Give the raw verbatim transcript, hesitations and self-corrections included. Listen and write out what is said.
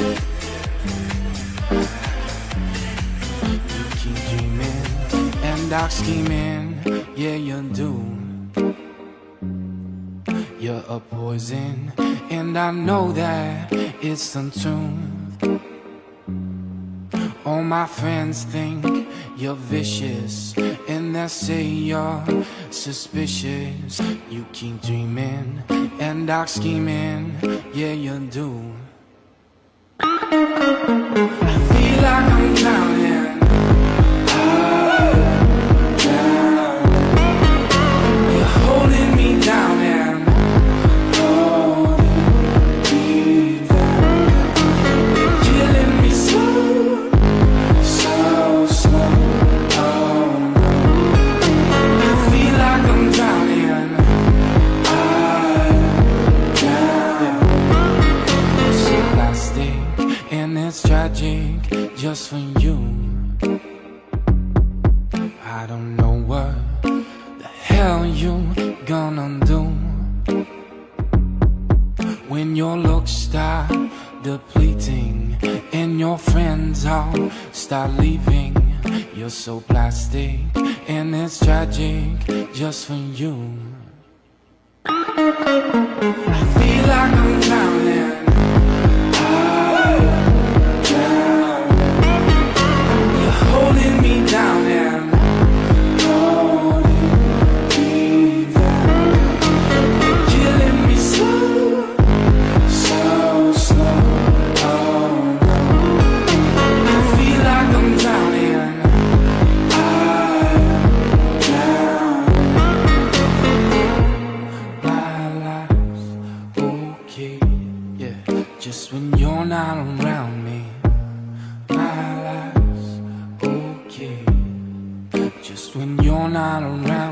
You keep dreaming and dark scheming, yeah you do. You're a poison and I know that it's untrue. All my friends think you're vicious and they say you're suspicious. You keep dreaming and dark scheming, yeah you do. I feel like I'm drowning. Oh, down. You're holding me down and holding me down. You're killing me slow, so slow. Oh no, I feel like I'm drowning. Oh, down. It's so plastic and it's tragic just for you. I don't know what the hell you gonna do when your looks start depleting and your friends all start leaving. You're so plastic and it's tragic just for you. I feel like I'm drowning. Oh, down. You're holding me down and I don't know.